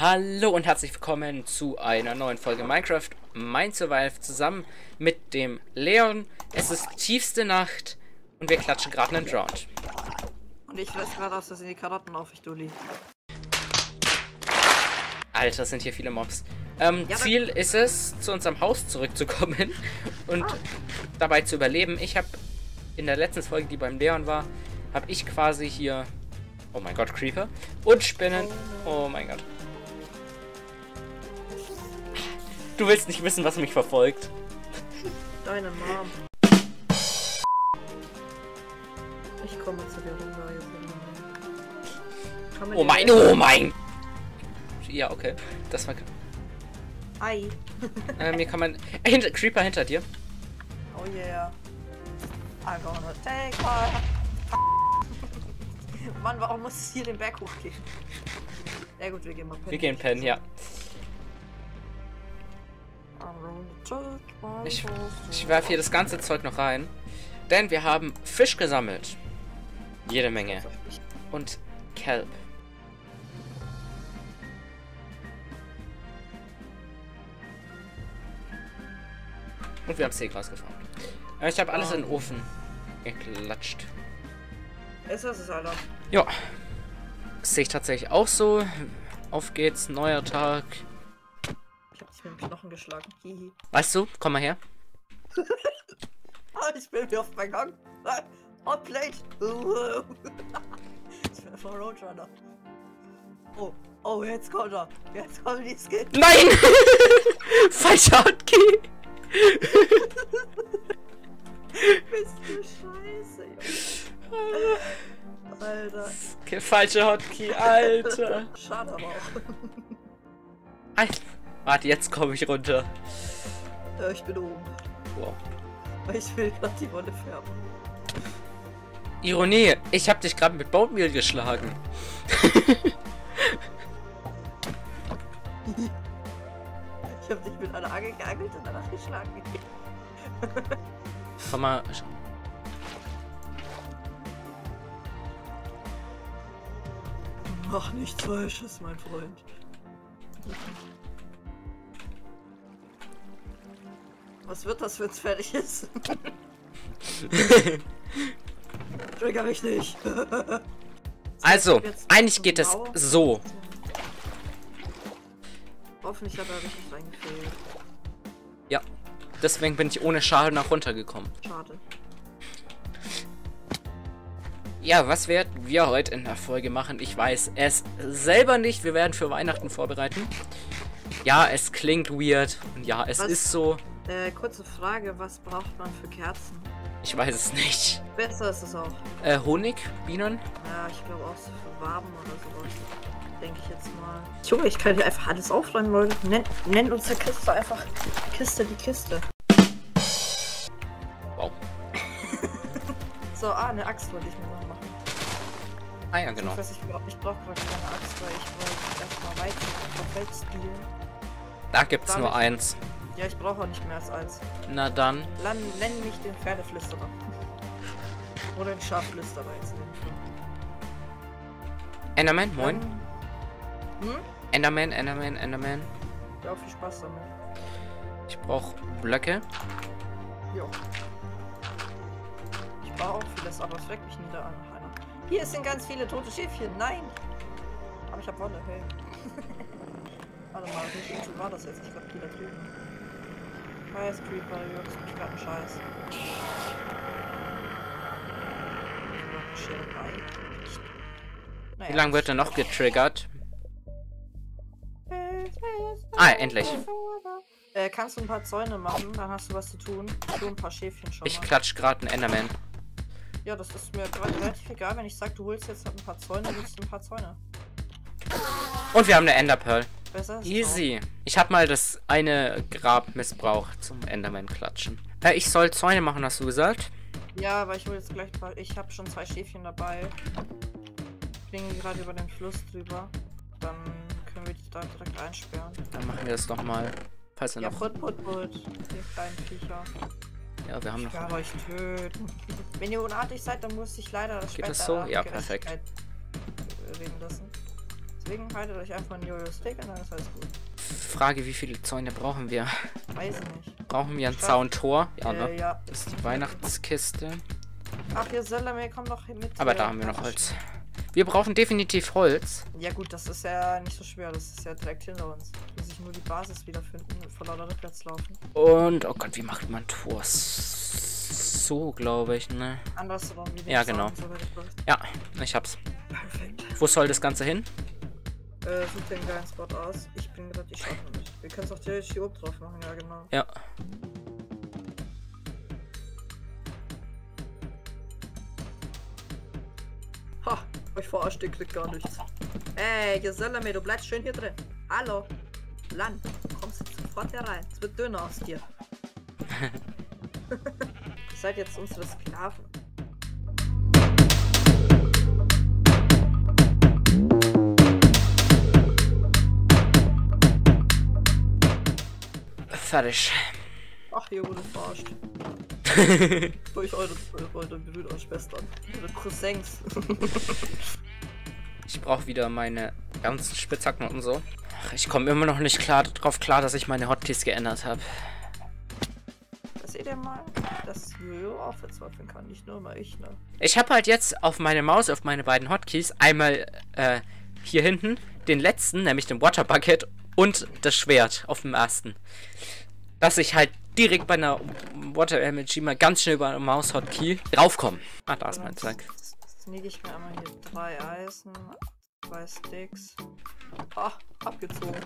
Hallo und herzlich willkommen zu einer neuen Folge Minecraft MineSurvive zusammen mit dem Leon. Es ist tiefste Nacht und wir klatschen gerade einen Drowned. Und ich weiß gerade aus, dass in die Karotten auf ich dulli. Alter, sind hier viele Mobs. Ja, Ziel ist es, zu unserem Haus zurückzukommen und dabei zu überleben. Ich habe in der letzten Folge, die beim Leon war, habe ich quasi hier... Oh mein Gott, Creeper. Und Spinnen. Oh mein Gott. Du willst nicht wissen, was mich verfolgt. Deine Mom. Ich komme zu der Runde. Oh mein! Ja, okay. Das war... Ei. Mir kann man... Creeper hinter dir. Oh yeah. I'm gonna take my... Mann, warum muss es hier den Berg hochgehen? Na gut, wir gehen mal pennen. Wir gehen pennen, ja. Ich werfe hier das ganze Zeug noch rein, denn wir haben Fisch gesammelt. Jede Menge. Und Kelp. Und wir haben Seegras gefangen. Ich habe alles in den Ofen geklatscht. Ist das es, Alter? Ja. Sehe ich tatsächlich auch so. Auf geht's, neuer Tag. Ich hab dich mit dem Knochen geschlagen. Hihi. Weißt du? Komm mal her. Ich bin wieder auf meinen Gang. Hot Plate. Ich bin einfach Roadrunner. Oh, jetzt kommt er. Jetzt kommen die Skins. Nein! Falscher Hotkey. Bist du scheiße, Junge. Alter. Falscher Hotkey, Alter. Schade aber auch. Alter. Warte, jetzt komme ich runter. Ja, ich bin oben. Wow. Ich will gerade die Wolle färben. Ironie, ich habe dich gerade mit Baumehl geschlagen. Ich habe dich mit einer Angel geangelt und danach geschlagen. Komm mal. Mach nichts Falsches, mein Freund. Was wird das, wenn's fertig ist? Trigger mich nicht. Also, eigentlich geht es so. Hoffentlich hat er richtig reingefehlt. Ja, deswegen bin ich ohne Schaden nach runtergekommen. Schade. Ja, was werden wir heute in der Folge machen? Ich weiß es selber nicht. Wir werden für Weihnachten vorbereiten. Ja, es klingt weird. Und ja, es ist so. Kurze Frage, was braucht man für Kerzen? Ich weiß es nicht. Besser ist es auch. Honig, Bienen? Ja, ich glaube auch so für Waben oder sowas. Denke ich jetzt mal. Junge, ich kann hier einfach alles aufräumen, Leute. Nennt uns der Kiste einfach Kiste die Kiste. Wow. So, eine Axt wollte ich mir noch machen. Ah ja, genau. Ich brauche gerade keine Axt, weil ich wollte erstmal Weizen verfälschen. Da gibt's nur eins. Ja, ich brauche auch nicht mehr als eins. Na dann. Nenn mich den Pferdeflüsterer. Oder den Schafflüsterer jetzt. Enderman, moin. Hm? Enderman. Ja, viel Spaß damit. Ich brauche Blöcke. Jo. Ich brauche auch vieles, aber es weckt mich nie da an. Hier sind ganz viele tote Schäfchen. Nein. Aber ich habe Wolle, hey. Warte mal, wie schön war das jetzt? Ich glaube, die da drüben. Scheiß Creeper, du juckst mich grad einen Scheiß. Naja, wie lange wird er noch getriggert? Ah, endlich. Kannst du ein paar Zäune machen, dann hast du was zu tun. Du ein paar Schäfchen schon. Ich klatsch gerade einen Enderman. Ja, das ist mir relativ egal, wenn ich sag, du holst jetzt ein paar Zäune, holst du ein paar Zäune. Und wir haben eine Enderpearl. Easy. Ich habe mal das eine Grab missbraucht zum Enderman klatschen. Ich soll Zäune machen, hast du gesagt? Ja, aber ich hole jetzt gleich mal. Ich habe schon zwei Schäfchen dabei. Fliegen gerade über den Fluss drüber. Dann können wir die da direkt einsperren. Dann machen wir das doch mal. Falls ja, noch... put. Ihr kleinen Viecher. Ja, wir haben noch... Ich kann euch töten. Wenn ihr unartig seid, dann muss ich leider das Geht das so? Ja, perfekt. Reden lassen. Deswegen haltet euch einfach einen Jojo-Stick und dann ist alles gut. Frage, wie viele Zäune brauchen wir? Weiß nicht. Brauchen wir ein Zauntor? Ja, ne? Ja. Das ist die Weihnachtskiste. Ach, ihr Salami, komm doch mit. Aber da haben wir noch Holz. Wir brauchen definitiv Holz. Ja gut, das ist ja nicht so schwer. Das ist ja direkt hinter uns. Muss ich nur die Basis wiederfinden und vor lauter rückwärts laufen. Und, oh Gott, wie macht man Tors? So, glaube ich, ne? Andersrum. Ja, genau. Ja, ich hab's. Perfekt. Wo soll das Ganze hin? Such den geilen Spot aus. Ich bin gerade, ich schaue nicht. Wir können es auch theoretisch hier oben drauf machen, ja genau. Ja. Ha, euch verarscht, ihr kriegt gar nichts. Ey, Geselle, du bleibst schön hier drin. Hallo. Land, du kommst jetzt sofort hier rein. Es wird dünner aus dir. Ihr seid jetzt unsere Sklaven. Fertig. Ach, hier wurde verarscht. Durch eure Brüder und Schwestern. Eure Cousins. Ich brauche wieder meine ganzen Spitzhacken und so. Ach, ich komme immer noch nicht klar darauf klar, dass ich meine Hotkeys geändert habe. Das seht ihr mal, dass Jojo auch verzweifeln kann. Nicht nur immer ich, ne? Ich habe halt jetzt auf meine Maus, auf meine beiden Hotkeys, einmal hier hinten, den letzten, nämlich den Water Bucket. Und das Schwert auf dem ersten. Dass ich halt direkt bei einer Water MLG mal ganz schnell über eine Maus-Hotkey draufkomme. Ah, da ist mein Zeug. Jetzt sneak ich mir einmal hier 3 Eisen, 2 Sticks. Ah, abgezogen.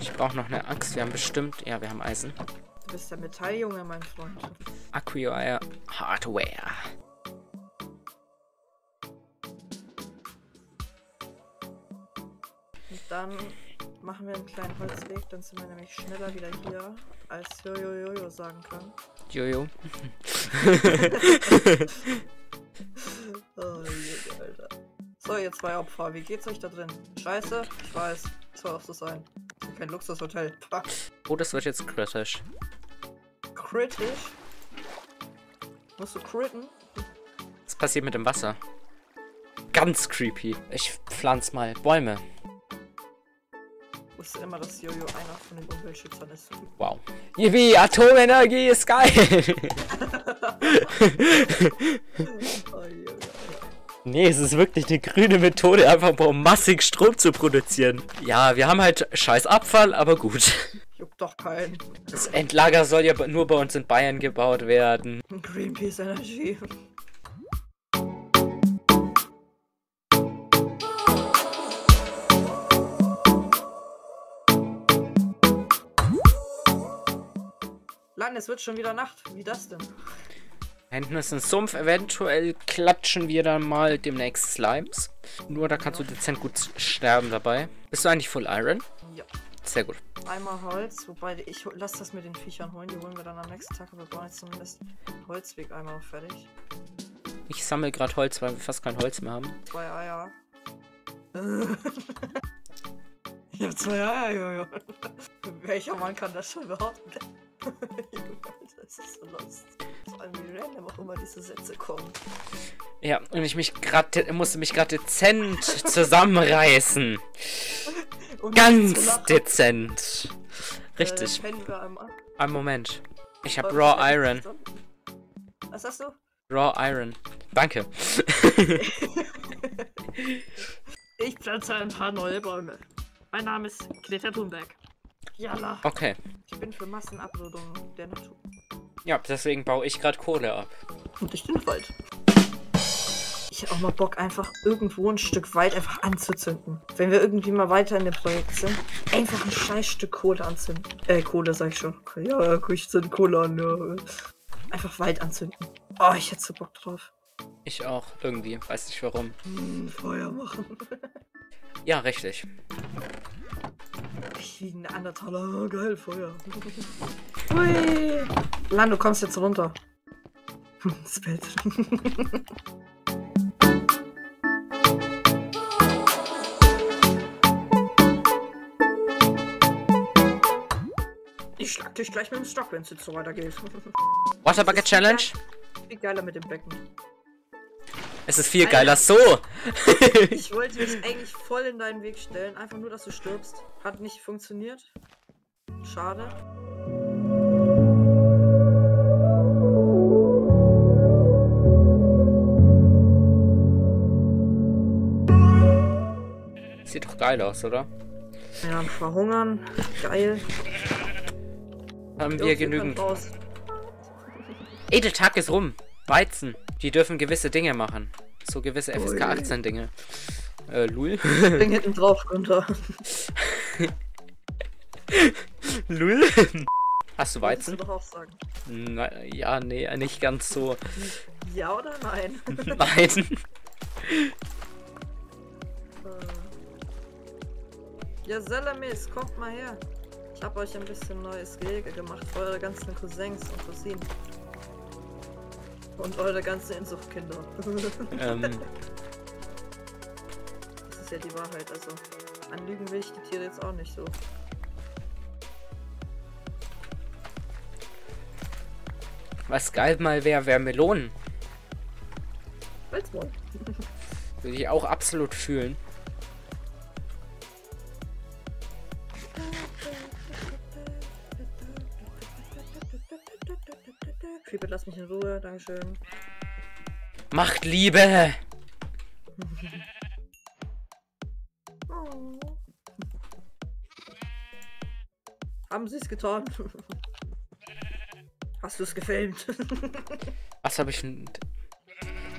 Ich brauche noch eine Axt. Wir haben bestimmt. Ja, wir haben Eisen. Du bist der Metalljunge, mein Freund. Acquire Hardware. Dann machen wir einen kleinen Holzweg, dann sind wir nämlich schneller wieder hier, als Jojo sagen kann. Jojo. Oh, je, Alter. So, ihr 2 Opfer, wie geht's euch da drin? Scheiße, ich weiß, es soll auch so sein. Kein Luxushotel. Fuck. Oh, das wird jetzt kritisch. Kritisch? Musst du critten? Was passiert mit dem Wasser? Ganz creepy. Ich pflanze mal Bäume. Ich sehe immer, dass Jojo einer von den Umweltschützern ist. Wow. Yippie, Atomenergie ist geil! Nee, es ist wirklich eine grüne Methode, einfach mal massig Strom zu produzieren. Ja, wir haben halt scheiß Abfall, aber gut. Juckt doch keinen. Das Endlager soll ja nur bei uns in Bayern gebaut werden. Greenpeace Energie. Es wird schon wieder Nacht. Wie das denn? Hinten ist ein Sumpf. Eventuell klatschen wir dann mal demnächst Slimes. Nur da kannst du dezent gut sterben dabei. Bist du eigentlich Full Iron? Ja. Sehr gut. Einmal Holz, wobei ich lasse das mit den Viechern holen. Die holen wir dann am nächsten Tag. Aber wir brauchen jetzt zumindest Holzweg einmal fertig. Ich sammle gerade Holz, weil wir fast kein Holz mehr haben. 2 Eier. Ich hab 2 Eier, Jojo. Welcher Mann kann das schon behaupten? Das ist so lustig. Vor allem wie random auch immer diese Sätze kommen. Ja, und ich musste mich gerade dezent zusammenreißen. Und ganz dezent. Richtig. Ein Moment. Ich habe Raw Iron. Was hast du? Raw Iron. Danke. Ich pflanze ein paar neue Bäume. Mein Name ist Greta Thunberg. Jalla. Okay. Ich bin für Massenabrodung der Natur. Ja, deswegen baue ich gerade Kohle ab. Und ich den Wald. Ich hätte auch mal Bock, einfach irgendwo ein Stück Wald einfach anzuzünden. Wenn wir irgendwie mal weiter in dem Projekt sind, einfach ein Scheißstück Kohle anzünden. Kohle sag ich schon. Ja, ich zünd Kohle an, ja. Einfach Wald anzünden. Oh, ich hätte so Bock drauf. Ich auch, irgendwie. Weiß nicht warum. Feuer machen. Ja, richtig. Ich liege ein Andertaler, geil, Feuer. Hui! Lan, du kommst jetzt runter. Ins Bett. Ich schlag dich gleich mit dem Stock, wenn es jetzt so weitergeht. Water Bucket Challenge? Viel geiler mit dem Becken. Es ist viel geiler so. Ich wollte mich eigentlich voll in deinen Weg stellen, einfach nur, dass du stirbst. Hat nicht funktioniert. Schade. Sieht doch geil aus, oder? Ja, verhungern. Geil. Haben wir genügend. Ey, der Tag ist rum. Weizen. Die dürfen gewisse Dinge machen. So gewisse FSK 18 Dinge. Lul. Ding hinten drauf, Günther. Lul. Hast du Weizen? Kannst du doch auch sagen. Na, ja, nee, nicht ganz so. Ja oder nein? Nein. Ja, Salamis, kommt mal her. Ich habe euch ein bisschen neues Gehege gemacht für eure ganzen Cousins und Cousinen. Und eure ganzen Inzuchtkinder. Das ist ja die Wahrheit, also anlügen will ich die Tiere jetzt auch nicht so. Was geil mal wäre Melonen. Holzwohl. Würde ich auch absolut fühlen. Creeper, lass mich in Ruhe, dankeschön. Macht Liebe! Oh. Haben sie es getan? Hast du es gefilmt? Was habe ich denn?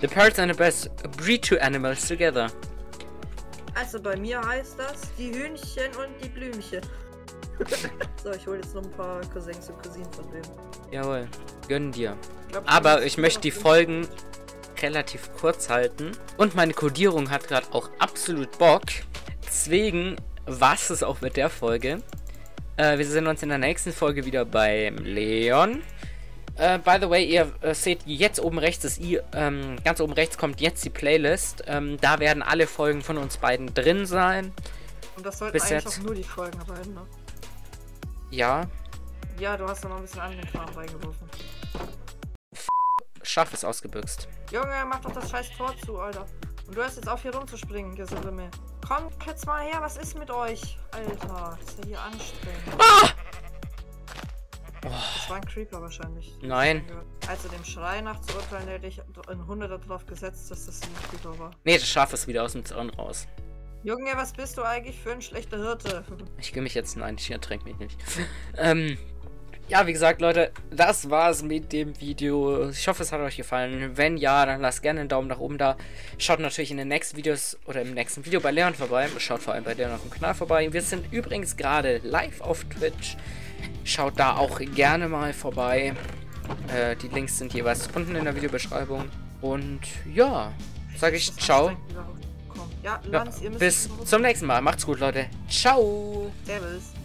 The parrots and the birds breed two animals together. Also bei mir heißt das die Hühnchen und die Blümchen. So, ich hole jetzt noch ein paar Cousins und Cousinen von dem. Jawohl, gönn dir. Aber ich möchte die Folgen relativ kurz halten. Und meine Codierung hat gerade auch absolut Bock. Deswegen war es auch mit der Folge. Wir sehen uns in der nächsten Folge wieder beim Leon. By the way, ihr seht jetzt oben rechts, ganz oben rechts kommt jetzt die Playlist. Da werden alle Folgen von uns beiden drin sein. Und das sollten bis eigentlich jetzt auch nur die Folgen sein, ne? Ja. Ja, du hast da noch ein bisschen anderen Kram reingeworfen. Scharf ist ausgebüxt. Junge, mach doch das scheiß Tor zu, Alter. Und du hörst jetzt auf hier rumzuspringen, Gesellme. Kommt jetzt mal her, was ist mit euch? Alter, das ist ja hier anstrengend. Ah! Oh. Das war ein Creeper wahrscheinlich. Nein. Also dem Schrei nach zu urteilen, hätte ich in 100er drauf gesetzt, dass das ein Creeper war. Nee, das Schaf ist wieder aus dem Zaun raus. Junge, was bist du eigentlich für ein schlechter Hirte? Ich geh mich jetzt... Nein, ich ertränke mich nicht. Ja, wie gesagt, Leute, das war's mit dem Video. Ich hoffe, es hat euch gefallen. Wenn ja, dann lasst gerne einen Daumen nach oben da. Schaut natürlich in den nächsten Videos oder im nächsten Video bei Leon vorbei. Schaut vor allem bei Leon auf dem Kanal vorbei. Wir sind übrigens gerade live auf Twitch. Schaut da auch gerne mal vorbei. Die Links sind jeweils unten in der Videobeschreibung. Und ja, sage ich ciao. Ja, Lanz, ja, bis zum nächsten Mal. Macht's gut, Leute. Ciao. Servus.